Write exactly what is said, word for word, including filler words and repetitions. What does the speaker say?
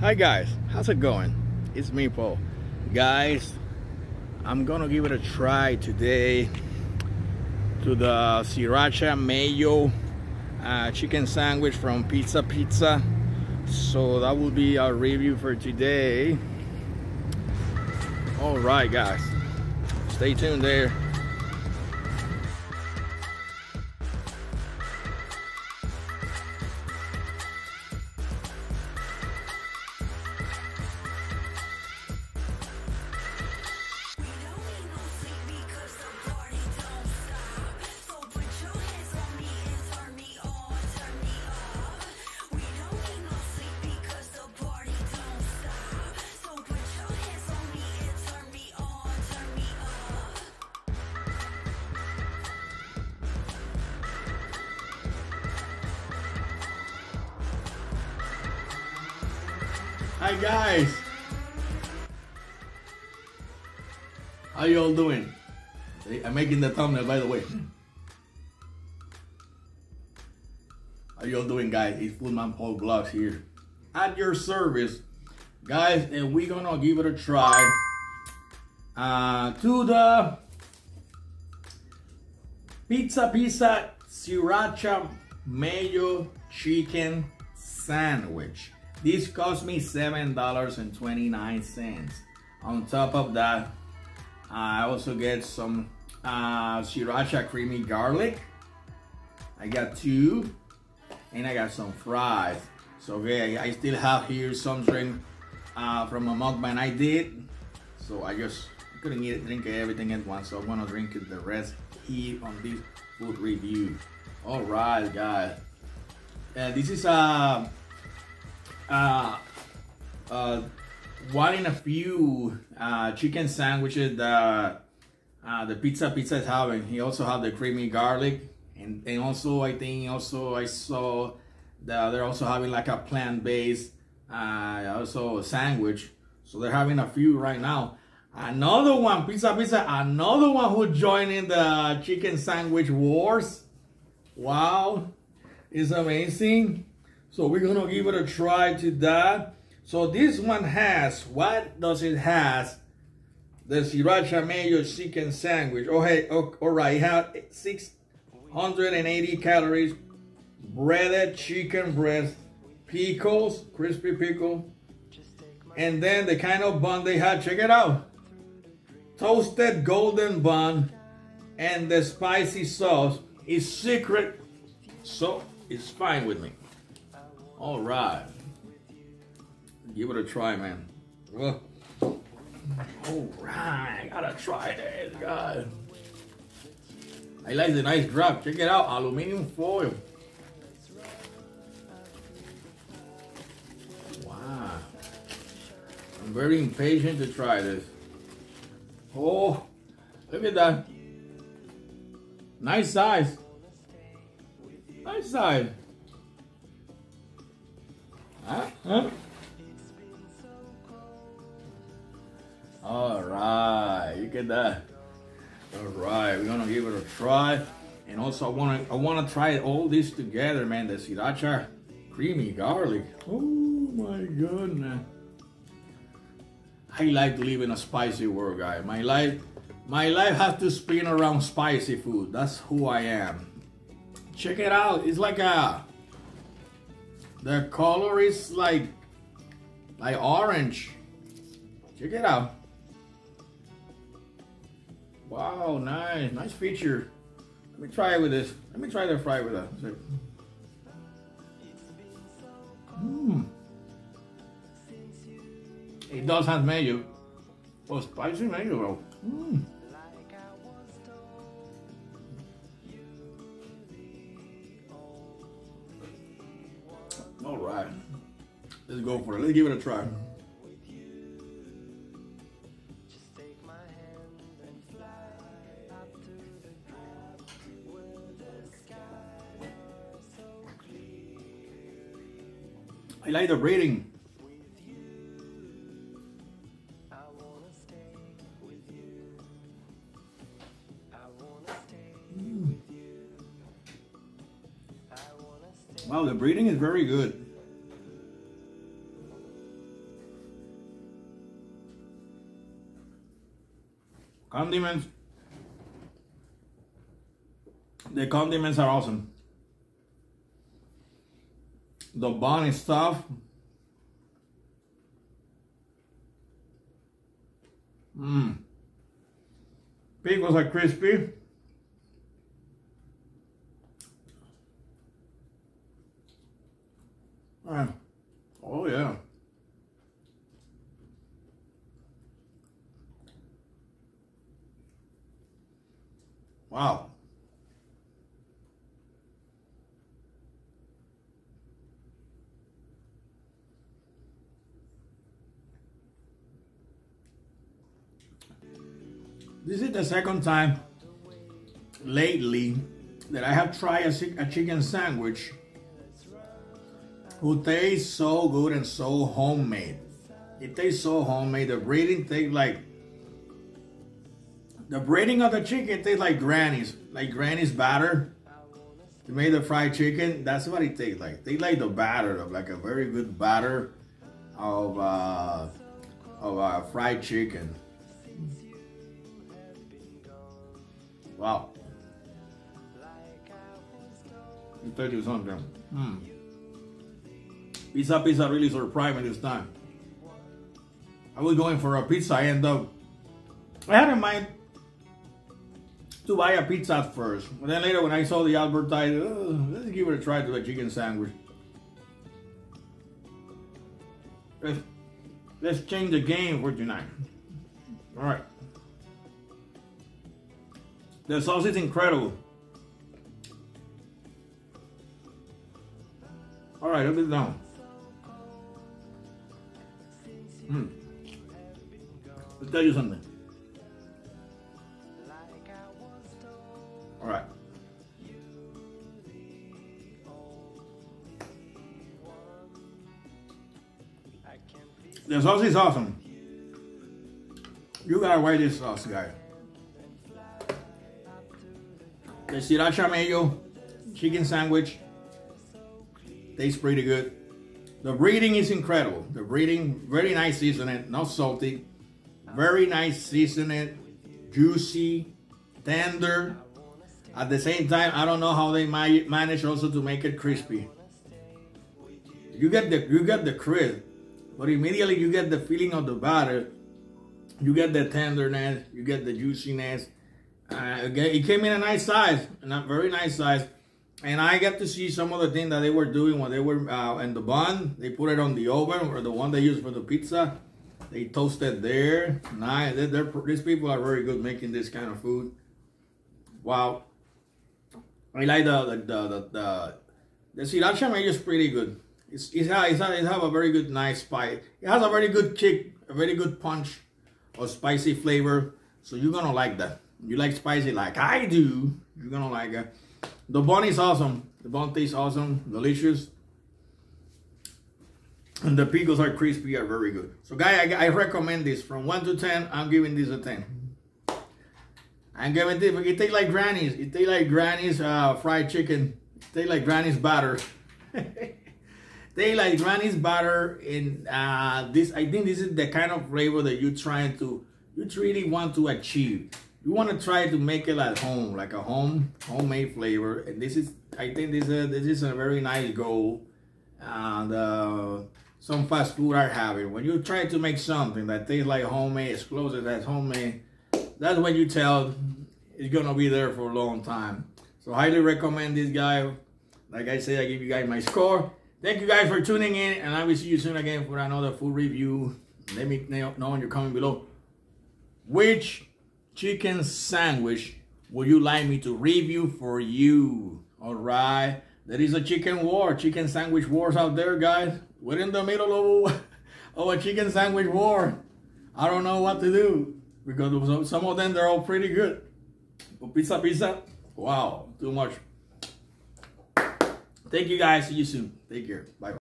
Hi guys, how's it going? It's me, Paul. Guys, I'm gonna give it a try today to the Sriracha mayo uh, chicken sandwich from Pizza Pizza. So that will be our review for today. All right guys, stay tuned there. Hi guys, how you all doing? I'm making the thumbnail, by the way. How you all doing, guys? It's FoodMan Paul Vlogs here, at your service, guys, and we're gonna give it a try uh, to the Pizza Pizza Sriracha Mayo Chicken Sandwich. This cost me seven dollars and twenty-nine cents. On top of that, I also get some uh, Sriracha creamy garlic. I got two, and I got some fries. So okay, I still have here some drink uh, from a mukbang I did. So I just couldn't eat, drink everything at once, so I'm gonna drink the rest here on this food review. All right, guys. Uh, this is a uh, Uh, uh, one in a few uh, chicken sandwiches that uh, the Pizza Pizza is having. He also have the creamy garlic, and, and also I think also I saw that they're also having like a plant-based uh, also sandwich. So they're having a few right now. Another one, Pizza Pizza, another one who joined in the chicken sandwich wars. Wow, it's amazing. So we're gonna give it a try to that. So this one has, what does it has? The Sriracha Mayo Chicken Sandwich. Oh hey, oh, all right, it had six hundred eighty calories, breaded chicken breast, pickles, crispy pickle, and then the kind of bun they had, check it out. Toasted golden bun, and the spicy sauce is secret, so it's fine with me. All right, give it a try, man. All right, gotta try this, guys. I like the nice wrap. Check it out, aluminum foil. Wow, I'm very impatient to try this. Oh, look at that. Nice size. Nice size. Huh? Huh? All right, you get that. All right, we're gonna give it a try, and also I wanna I wanna try all this together, man. The Sriracha creamy garlic. Oh my goodness! I like to live in a spicy world, guy. My life, my life has to spin around spicy food. That's who I am. Check it out. It's like a the color is like, like orange. Check it out. Wow, nice, nice feature. Let me try it with this. Let me try the fry with that. Mmm. It does have mayo. Oh, spicy mayo. Mmm. All right, let's go for it. Let's give it a try. I like the breathing. Wow, the breathing is very good. Condiments. The condiments are awesome. The bun is tough. Mmm. Pickles are crispy. Uh, oh yeah. Wow. This is the second time lately that I have tried a, a chicken sandwich who tastes so good and so homemade. It tastes so homemade. The breading tastes like, the breading of the chicken tastes like granny's, like granny's batter. They made the fried chicken, that's what it tastes like. They like the batter, of like a very good batter of, uh, of uh, fried chicken. Wow. I'll tell you something. Hmm. Pizza Pizza really surprised me this time. I was going for a pizza. I ended up, I had in mind to buy a pizza at first. But then later when I saw the advertisement, let's give it a try to a chicken sandwich. Let's, let's change the game for tonight. All right. The sauce is incredible. All right, a bit down. Mm. Let's tell you something. All right. The sauce is awesome. You gotta try this sauce, guys. The Sriracha mayo chicken sandwich tastes pretty good. The breading is incredible. The breading, very nice seasoning, not salty. Very nice seasoning, juicy, tender. At the same time, I don't know how they manage also to make it crispy. You get the you get the crisp, but immediately you get the feeling of the batter. You get the tenderness. You get the juiciness. Uh, it came in a nice size, a very nice size, and I got to see some of the things that they were doing when they were uh, in the bun. They put it on the oven, or the one they use for the pizza. They toasted there. Nice. They're, they're, these people are very good making this kind of food. Wow. I like the the the the, the, the Sriracha mayo is pretty good. It's it's a, it's a, it have a very good nice spice. It has a very good kick, a very good punch, or spicy flavor. So you're gonna like that. You like spicy like I do, you're gonna like it. The bun is awesome. The bun tastes awesome, delicious. And the pickles are crispy, are very good. So guys, I, I recommend this from one to ten. I'm giving this a ten. I'm giving this, it tastes like granny's. It tastes like granny's uh, fried chicken. It tastes like granny's batter. They like granny's batter. And uh, this, I think this is the kind of flavor that you're trying to, you really want to achieve. You want to try to make it at home, like a home homemade flavor, and this is, I think this is a, this is a very nice goal. And uh, some fast food are having, when you try to make something that tastes like homemade, as close as homemade, that's when you tell it's gonna be there for a long time. So highly recommend this guy. Like I said, I give you guys my score. Thank you guys for tuning in, and I will see you soon again for another food review. Let me know in your comment below which chicken sandwich would you like me to review for you? All right, there is a chicken war, chicken sandwich wars out there, guys. We're in the middle of, of a chicken sandwich war. I don't know what to do because some of them, they're all pretty good. But Pizza Pizza, wow, too much. Thank you guys, see you soon. Take care, bye.